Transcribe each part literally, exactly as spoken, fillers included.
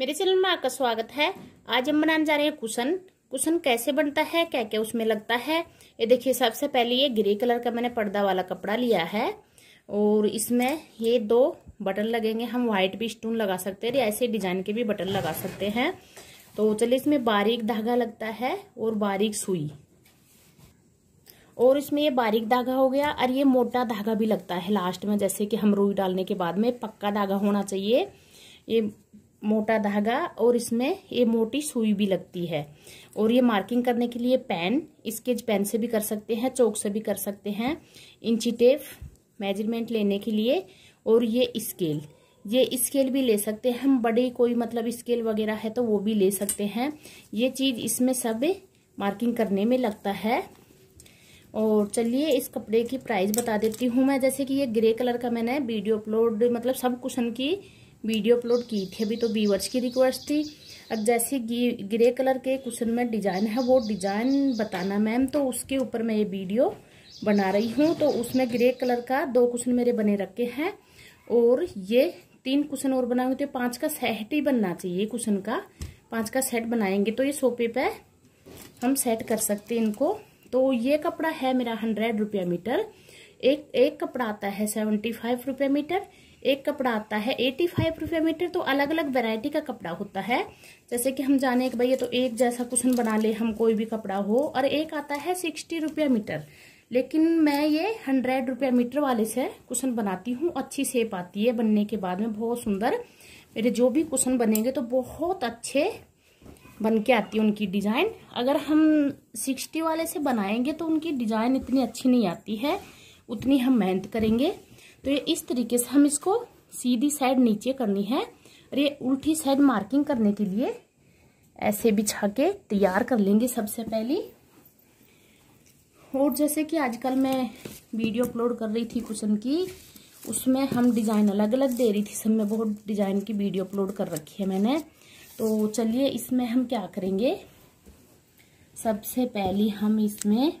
मेरे चैनल में आपका स्वागत है। आज हम बनाने जा रहे हैं कुशन। कुशन कैसे बनता है, क्या क्या उसमें लगता है, ये देखिए। सबसे पहले ये ग्रे कलर का मैंने पर्दा वाला कपड़ा लिया है और इसमें ये दो बटन लगेंगे। हम व्हाइट भी स्टोन लगा सकते हैं या ऐसे डिजाइन के भी बटन लगा सकते हैं। तो चलिए, इसमें बारीक धागा लगता है और बारीक सुई, और इसमें ये बारीक धागा हो गया और ये मोटा धागा भी लगता है लास्ट में, जैसे कि हम रुई डालने के बाद में पक्का धागा होना चाहिए। ये मोटा धागा और इसमें ये मोटी सुई भी लगती है। और ये मार्किंग करने के लिए पेन, स्केच पेन से भी कर सकते हैं, चौक से भी कर सकते हैं, इंची टेप मेजरमेंट लेने के लिए। और ये स्केल, ये स्केल भी ले सकते हैं हम, बड़े कोई मतलब स्केल वगैरह है तो वो भी ले सकते हैं। ये चीज़ इसमें सब मार्किंग करने में लगता है। और चलिए इस कपड़े की प्राइस बता देती हूँ मैं। जैसे कि ये ग्रे कलर का मैंने वीडियो अपलोड, मतलब सब कुशन की वीडियो अपलोड की थी अभी, तो व्यूअर्स की रिक्वेस्ट थी। अब जैसे ग्रे कलर के कुशन में डिजाइन है, वो डिजाइन बताना मैम, तो उसके ऊपर मैं ये वीडियो बना रही हूँ। तो उसमें ग्रे कलर का दो कुशन मेरे बने रखे हैं और ये तीन कुशन और बनाए हुए थे। पांच का सेट ही बनना चाहिए कुशन का, पांच का सेट बनाएंगे तो ये सोफे पे हम सेट कर सकते हैं इनको। तो ये कपड़ा है मेरा हंड्रेड रुपया मीटर। एक एक कपड़ा आता है सेवेंटी फाइव रुपया मीटर, एक कपड़ा आता है पचासी रुपये मीटर। तो अलग अलग वैरायटी का कपड़ा होता है। जैसे कि हम जाने कि भैया तो एक जैसा कुशन बना ले हम, कोई भी कपड़ा हो। और एक आता है साठ रुपये मीटर, लेकिन मैं ये सौ रुपये मीटर वाले से कुशन बनाती हूँ। अच्छी शेप आती है बनने के बाद में, बहुत सुंदर। मेरे जो भी कुशन बनेंगे तो बहुत अच्छे बन के आती है उनकी डिज़ाइन। अगर हम साठ वाले से बनाएंगे तो उनकी डिज़ाइन इतनी अच्छी नहीं आती है, उतनी हम मेहनत करेंगे। तो ये इस तरीके से हम इसको सीधी साइड नीचे करनी है और ये उल्टी साइड मार्किंग करने के लिए ऐसे बिछा के तैयार कर लेंगे सबसे पहले। और जैसे कि आजकल मैं वीडियो अपलोड कर रही थी कुशन की, उसमें हम डिज़ाइन अलग अलग दे रही थी, सब में बहुत डिज़ाइन की वीडियो अपलोड कर रखी है मैंने। तो चलिए इसमें हम क्या करेंगे, सबसे पहले हम इसमें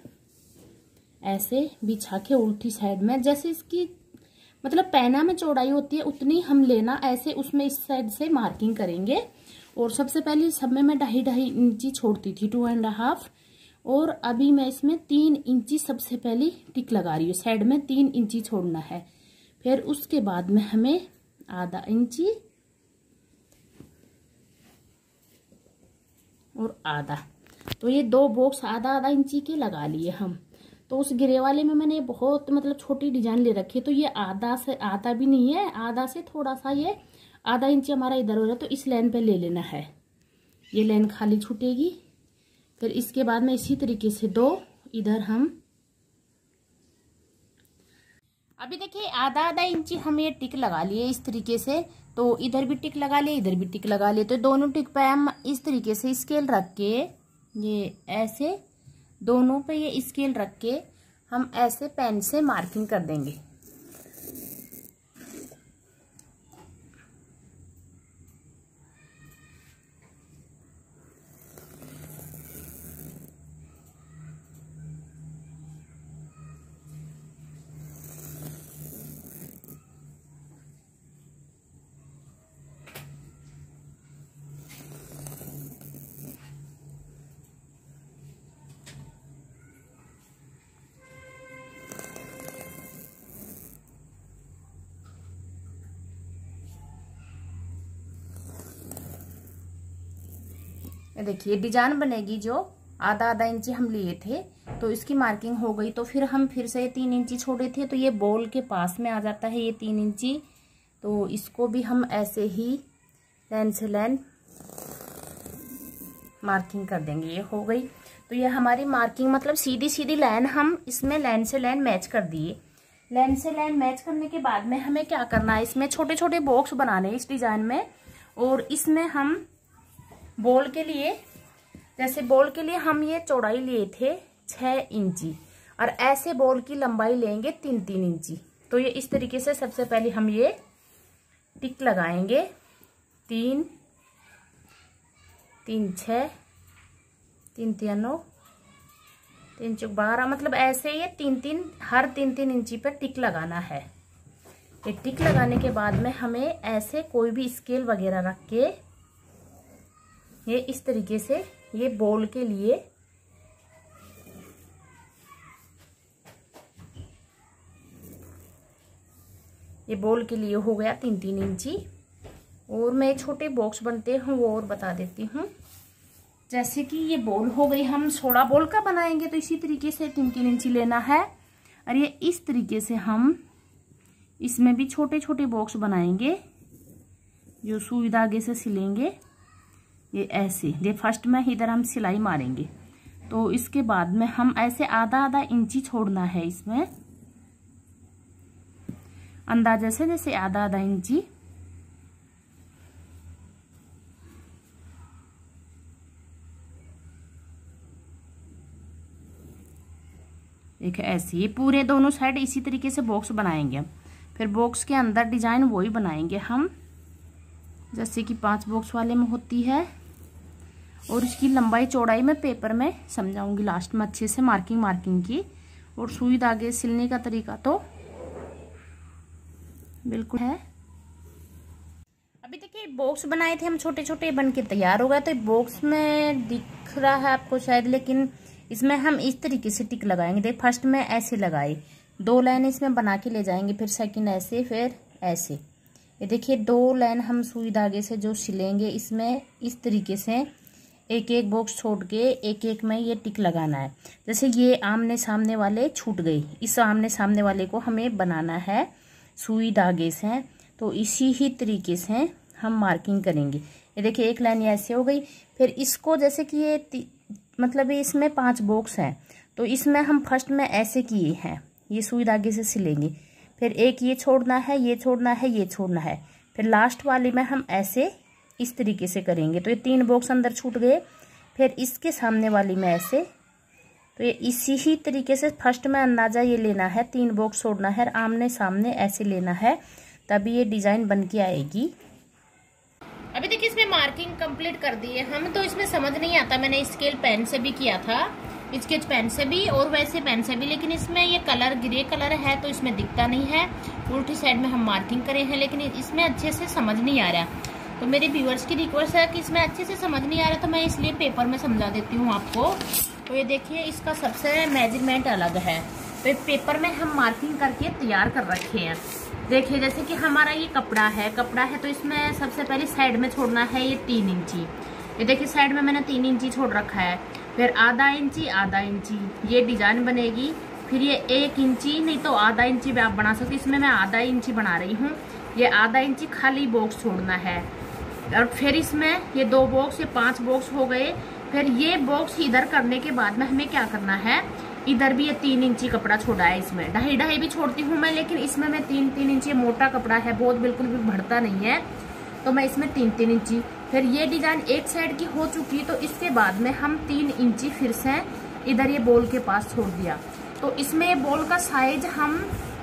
ऐसे बिछा के उल्टी साइड में, जैसे इसकी मतलब पैना में चौड़ाई होती है उतनी हम लेना, ऐसे उसमें इस साइड से मार्किंग करेंगे। और सबसे पहले सब में मैं ढाई ढाई इंची छोड़ती थी, टू एंड हाफ, और अभी मैं इसमें तीन इंची सबसे पहले टिक लगा रही हूँ। साइड में तीन इंची छोड़ना है, फिर उसके बाद में हमें आधा इंची और आधा, तो ये दो बॉक्स आधा आधा इंची के लगा लिए हम। तो उस ग्रे वाले में मैंने बहुत मतलब छोटी डिजाइन ले रखी है, तो ये आधा से आधा भी नहीं है, आधा से थोड़ा सा ये आधा इंच हमारा इधर हो रहा है, तो इस लाइन पे ले लेना है। ये लाइन खाली छूटेगी। फिर इसके बाद में इसी तरीके से दो इधर हम, अभी देखिए आधा आधा इंची हम ये टिक लगा लिए इस तरीके से। तो इधर भी टिक लगा लिए, इधर भी टिक लगा लिए। तो दोनों टिक पे हम इस तरीके से स्केल रख के, ये ऐसे दोनों पे ये स्केल रख के हम ऐसे पेन से मार्किंग कर देंगे। ये देखिए डिजाइन बनेगी जो आधा आधा इंची हम लिए थे तो इसकी मार्किंग हो गई। तो फिर हम फिर से तीन इंची छोड़े थे तो ये बॉल के पास में आ जाता है ये तीन इंची। तो इसको भी हम ऐसे ही लाइन से लाइन मार्किंग कर देंगे। ये हो गई। तो ये हमारी मार्किंग मतलब सीधी सीधी लाइन हम इसमें लाइन से लाइन मैच कर दिए। लाइन से लाइन मैच करने के बाद में हमें क्या करना है, इसमें छोटे छोटे बॉक्स बनाने हैं इस डिजाइन में। और इसमें हम बॉल के लिए, जैसे बॉल के लिए हम ये चौड़ाई लिए थे छः इंची और ऐसे बॉल की लंबाई लेंगे तीन तीन इंची। तो ये इस तरीके से सबसे पहले हम ये टिक लगाएंगे, तीन तीन छः तीन तीन नौ तीन चौक बारह, मतलब ऐसे ये तीन तीन हर तीन तीन इंची पर टिक लगाना है। ये टिक लगाने के बाद में हमें ऐसे कोई भी स्केल वगैरह रख के ये इस तरीके से ये बॉल के लिए ये बॉल के लिए हो गया तीन तीन इंची। और मैं छोटे बॉक्स बनते हैं वो और बता देती हूँ। जैसे कि ये बॉल हो गई, हम सोड़ा बॉल का बनाएंगे तो इसी तरीके से तीन तीन इंची लेना है। और ये इस तरीके से हम इसमें भी छोटे छोटे बॉक्स बनाएंगे जो सुई धागे से सिलेंगे। ये ऐसे ये फर्स्ट में इधर हम सिलाई मारेंगे। तो इसके बाद में हम ऐसे आधा आधा इंची छोड़ना है इसमें अंदाजे से, जैसे आधा आधा इंची। देखिए ऐसे ये पूरे दोनों साइड इसी तरीके से बॉक्स बनाएंगे। फिर बॉक्स के अंदर डिजाइन वही बनाएंगे हम, जैसे कि पांच बॉक्स वाले में होती है। और इसकी लंबाई चौड़ाई मैं पेपर में समझाऊंगी लास्ट में अच्छे से मार्किंग मार्किंग की। और सुई धागे सिलने का तरीका तो बिल्कुल है। अभी देखिए बॉक्स बनाए थे हम छोटे छोटे, बन के तैयार हो गए। तो बॉक्स में दिख रहा है आपको शायद, लेकिन इसमें हम इस तरीके से टिक लगाएंगे। देख फर्स्ट में ऐसे लगाए, दो लाइन इसमें बना के ले जाएंगे, फिर सेकंड ऐसे, फिर ऐसे। ये देखिए दो लाइन हम सुई धागे से जो सिलेंगे इसमें इस तरीके से एक एक बॉक्स छोड़ के एक एक में ये टिक लगाना है। जैसे ये आमने सामने वाले छूट गई, इस आमने सामने वाले को हमें बनाना है सुई धागे से। तो इसी ही तरीके से हम मार्किंग करेंगे। ये देखिए एक लाइन ऐसे हो गई। फिर इसको जैसे कि ये मतलब ये इसमें पांच बॉक्स हैं तो इसमें हम फर्स्ट में ऐसे किए हैं, ये सुई धागे से सिलेंगे। फिर एक ये छोड़ना है, ये छोड़ना है, ये छोड़ना है। फिर लास्ट वाली में हम ऐसे इस तरीके से करेंगे। तो ये तीन बॉक्स अंदर छूट गए। फिर इसके सामने वाली में ऐसे, तो ये इसी ही तरीके से फर्स्ट में अंदाजा ये लेना है, तीन बॉक्स छोड़ना है, आमने सामने ऐसे लेना है, तभी ये डिजाइन बन के आएगी। अभी देखिए इसमें मार्किंग कंप्लीट कर दी है हम। तो इसमें समझ नहीं आता, मैंने स्केल पेन से भी किया था, स्केच पेन से भी और वैसे पेन से भी, लेकिन इसमें ये कलर ग्रे कलर है तो इसमें दिखता नहीं है। उल्टी साइड में हम मार्किंग करे हैं लेकिन इसमें अच्छे से समझ नहीं आ रहा। तो मेरे व्यूअर्स की रिक्वेस्ट है कि इसमें अच्छे से समझ नहीं आ रहा तो मैं इसलिए पेपर में समझा देती हूँ आपको। तो ये देखिए इसका सबसे मेजरमेंट अलग है। तो पेपर में हम मार्किंग करके तैयार कर रखे हैं। देखिए जैसे कि हमारा ये कपड़ा है, कपड़ा है तो इसमें सबसे पहले साइड में छोड़ना है ये तीन इंची। ये देखिए साइड में मैंने तीन इंची छोड़ रखा है। फिर आधा इंची आधा इंची ये डिजाइन बनेगी। फिर ये एक इंची नहीं तो आधा इंची भी आप बना सकते, इसमें मैं आधा इंची बना रही हूँ। ये आधा इंची खाली बॉक्स छोड़ना है। और फिर इसमें ये दो बॉक्स, ये पांच बॉक्स हो गए। फिर ये बॉक्स इधर करने के बाद में हमें क्या करना है, इधर भी ये तीन इंची कपड़ा छोड़ा है। इसमें ढाई ढाई भी छोड़ती हूँ मैं, लेकिन इसमें मैं तीन तीन इंची, मोटा कपड़ा है बहुत, बिल्कुल भी बढ़ता नहीं है तो मैं इसमें तीन तीन इंची। फिर ये डिजाइन एक साइड की हो चुकी तो इसके बाद में हम तीन इंची फिर से इधर ये बॉल के पास छोड़ दिया। तो इसमें बॉल का साइज हम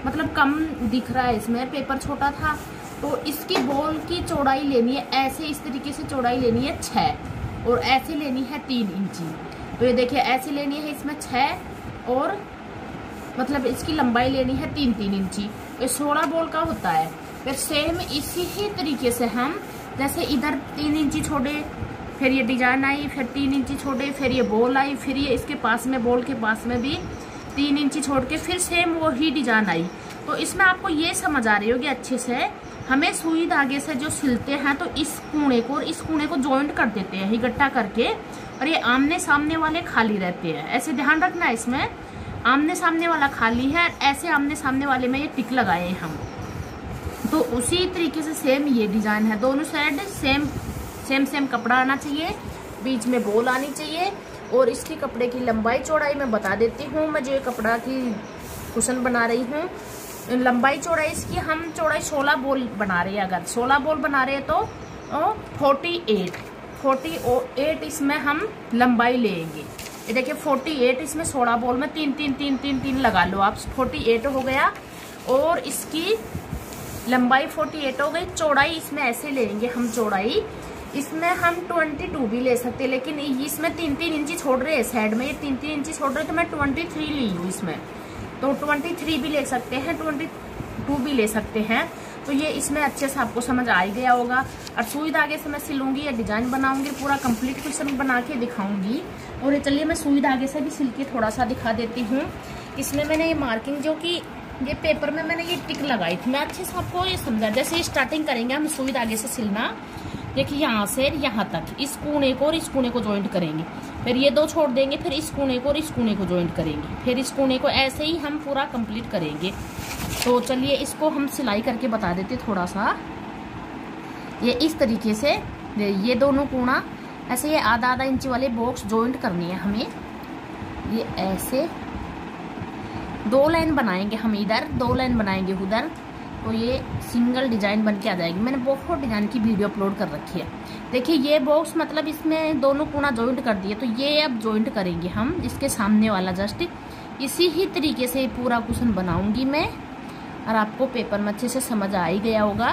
मतलब कम दिख रहा है, इसमें पेपर छोटा था। तो इसकी बॉल की चौड़ाई लेनी है ऐसे, इस तरीके से चौड़ाई लेनी है छः और ऐसे लेनी है तीन इंची। तो ये देखिए ऐसे लेनी है इसमें छः और मतलब इसकी लंबाई लेनी है तीन तीन इंची। ये सोलह बॉल का होता है। फिर सेम इसी ही तरीके से हम जैसे इधर तीन इंची छोड़े, फिर ये डिजाइन आई, फिर तीन इंची छोड़े, फिर ये बॉल आई, फिर ये इसके पास में बॉल के पास में भी तीन इंची छोड़ के फिर सेम वो ही डिजाइन आई। तो इसमें आपको ये समझ आ रही होगी अच्छे से हमें सुई धागे से जो सिलते हैं तो इस कोने को और इस कोने को जॉइंट कर देते हैं इकट्ठा करके, और ये आमने सामने वाले खाली रहते हैं। ऐसे ध्यान रखना है, इसमें आमने सामने वाला खाली है, ऐसे आमने सामने वाले में ये टिक लगाए हैं हम। तो उसी तरीके से सेम ये डिज़ाइन है, दोनों साइड सेम सेम सेम कपड़ा आना चाहिए, बीच में बॉल आनी चाहिए। और इसकी कपड़े की लंबाई चौड़ाई मैं बता देती हूँ। मैं जो ये कपड़ा की कुशन बना रही हूँ, लंबाई चौड़ाई इसकी हम चौड़ाई सोलह बॉल बना रहे हैं। अगर सोलह बॉल बना रहे हैं तो फोर्टी एट फोर्टी एट इसमें हम लंबाई लेंगे। ये देखिए फोर्टी एट इसमें सोलह बॉल में तीन तीन तीन तीन तीन लगा लो आप, फोर्टी एट हो गया। और इसकी लंबाई फोर्टी एट हो गई। चौड़ाई इसमें ऐसे लेंगे हम, चौड़ाई इसमें हम ट्वेंटी टू भी ले सकते हैं, लेकिन इसमें तीन तीन इंची छोड़ रहे हैं साइड में, ये तीन तीन इंची छोड़ रहे हैं तो मैं ट्वेंटी थ्री ली हूँ इसमें। तो ट्वेंटी थ्री भी ले सकते हैं, ट्वेंटी टू भी ले सकते हैं। तो ये इसमें अच्छे से आपको समझ आ ही गया होगा। और सुई धागे से मैं सिलूंगी या डिजाइन बनाऊंगी, पूरा कंप्लीट कुशन बना के दिखाऊंगी। और ये चलिए मैं सुई धागे से भी सिल के थोड़ा सा दिखा देती हूँ। इसमें मैंने ये मार्किंग जो कि ये पेपर में मैंने ये टिक लगाई थी, मैं अच्छे से आपको ये समझा। जैसे स्टार्टिंग करेंगे हम सुई धागे से सिलना, देखिए यहाँ से यहाँ तक इस कोने को और इस कोने को ज्वाइंट करेंगे, फिर ये दो छोड़ देंगे, फिर इस कोने को और इस कोने को ज्वाइंट करेंगे, फिर इस कोने को, ऐसे ही हम पूरा कंप्लीट करेंगे। तो चलिए इसको हम सिलाई करके बता देते थोड़ा सा। ये इस तरीके से ये दोनों कोना ऐसे ये आधा आधा इंच वाले बॉक्स ज्वाइंट करनी है हमें। ये ऐसे दो लाइन बनाएंगे हम, इधर दो लाइन बनाएंगे उधर, तो ये सिंगल डिजाइन बन के आ जाएगी। मैंने बहुत डिजाइन की वीडियो अपलोड कर रखी है। देखिए ये बॉक्स मतलब इसमें दोनों कोना ज्वाइंट कर दिए, तो ये अब ज्वाइंट करेंगे हम इसके सामने वाला। जस्ट इसी ही तरीके से पूरा कुशन बनाऊंगी मैं, और आपको पेपर में अच्छे से समझ आ ही गया होगा।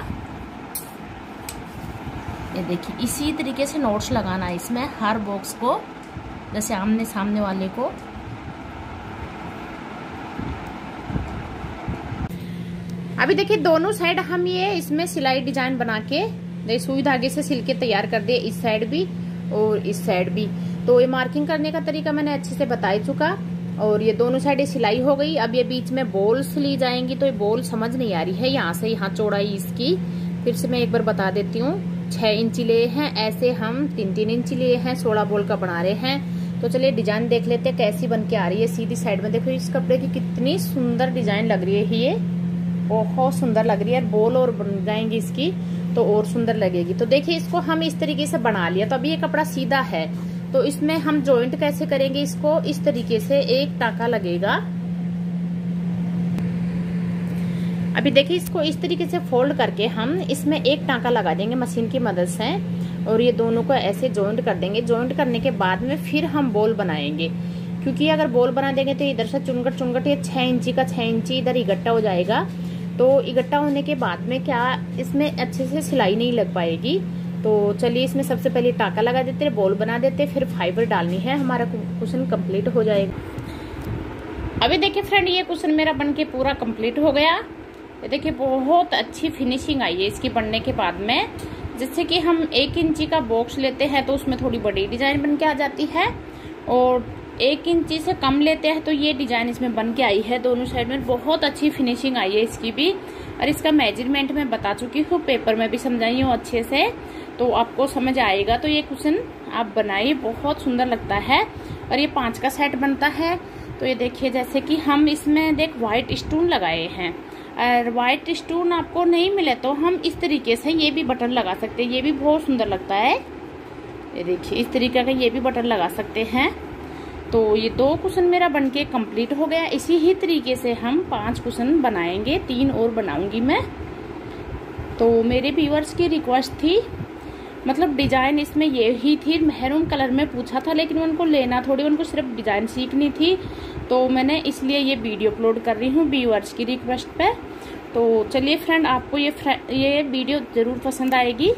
ये देखिए इसी तरीके से नोट्स लगाना है इसमें, हर बॉक्स को जैसे आमने सामने वाले को। अभी देखिए दोनों साइड हम ये इसमें सिलाई डिजाइन बना के सुई धागे से सिल के तैयार कर दिए, इस साइड भी और इस साइड भी। तो ये मार्किंग करने का तरीका मैंने अच्छे से बता ही चुका। और ये दोनों साइड सिलाई हो गई। अब ये बीच में बॉल्स ली जाएंगी, तो ये बॉल समझ नहीं आ रही है। यहाँ से यहाँ चौड़ाई इसकी फिर से मैं एक बार बता देती हूँ, छः इंची लिए हैं, ऐसे हम तीन तीन इंची लिए हैं, सोलह बॉल का बना रहे हैं। तो चलिए डिजाइन देख लेते हैं कैसी बन के आ रही है। सीधी साइड में देखो इस कपड़े की कितनी सुंदर डिजाइन लग रही है, ये बहुत सुंदर लग रही है। बॉल और बन जाएंगी इसकी तो और सुंदर लगेगी। तो देखिए इसको हम इस तरीके से बना लिया। तो अभी ये कपड़ा सीधा है, तो इसमें हम जॉइंट कैसे करेंगे इसको, इस तरीके से एक टाका लगेगा। अभी देखिए इसको इस तरीके से फोल्ड करके हम इसमें एक टाका लगा देंगे मशीन की मदद से, और ये दोनों को ऐसे जॉइंट कर देंगे। जॉइंट करने के बाद में फिर हम बॉल बनाएंगे, क्योंकि अगर बॉल बना देंगे तो इधर से चुनगट चुनगट ये छः इंची का छः इंची इधर इकट्ठा हो जाएगा। तो इकट्ठा होने के बाद में क्या इसमें अच्छे से सिलाई नहीं लग पाएगी। तो चलिए इसमें सबसे पहले टाका लगा देते हैं, बॉल बना देते हैं, फिर फाइबर डालनी है, हमारा कुशन कंप्लीट हो जाएगा। अभी देखिए फ्रेंड ये कुशन मेरा बन के पूरा कंप्लीट हो गया। ये देखिए बहुत अच्छी फिनिशिंग आई है इसकी बनने के बाद में। जिससे कि हम एक इंची का बॉक्स लेते हैं तो उसमें थोड़ी बड़ी डिजाइन बन के आ जाती है, और एक इंची से कम लेते हैं तो ये डिजाइन इसमें बन के आई है। दोनों साइड में बहुत अच्छी फिनिशिंग आई है इसकी भी, और इसका मेजरमेंट मैं बता चुकी हूँ, पेपर में भी समझाई हूँ अच्छे से, तो आपको समझ आएगा। तो ये कुशन आप बनाइए, बहुत सुंदर लगता है। और ये पाँच का सेट बनता है। तो ये देखिए जैसे कि हम इसमें देख वाइट स्टोन लगाए हैं, और वाइट स्टोन आपको नहीं मिले तो हम इस तरीके से ये भी बटन लगा सकते हैं, ये भी बहुत सुंदर लगता है। ये देखिए इस तरीके का ये भी बटन लगा सकते हैं। तो ये दो कुशन मेरा बनके कंप्लीट हो गया। इसी ही तरीके से हम पांच कुशन बनाएंगे, तीन और बनाऊंगी मैं। तो मेरे व्यूअर्स की रिक्वेस्ट थी, मतलब डिजाइन इसमें ये ही थी, मेहरून कलर में पूछा था, लेकिन उनको लेना थोड़ी, उनको सिर्फ डिजाइन सीखनी थी, तो मैंने इसलिए ये वीडियो अपलोड कर रही हूँ व्यूअर्स की रिक्वेस्ट पर। तो चलिए फ्रेंड आपको ये ये वीडियो ज़रूर पसंद आएगी।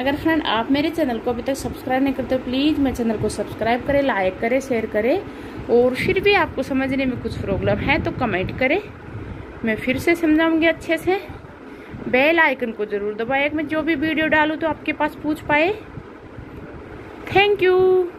अगर फ्रेंड आप मेरे चैनल को अभी तक सब्सक्राइब नहीं करते, प्लीज़ मेरे चैनल को सब्सक्राइब करें, लाइक करें, शेयर करें। और फिर भी आपको समझने में कुछ प्रॉब्लम है तो कमेंट करें, मैं फिर से समझाऊंगी अच्छे से। बेल आइकन को ज़रूर दबाएं, मैं जो भी वीडियो डालूँ तो आपके पास पूछ पाए। Thank you.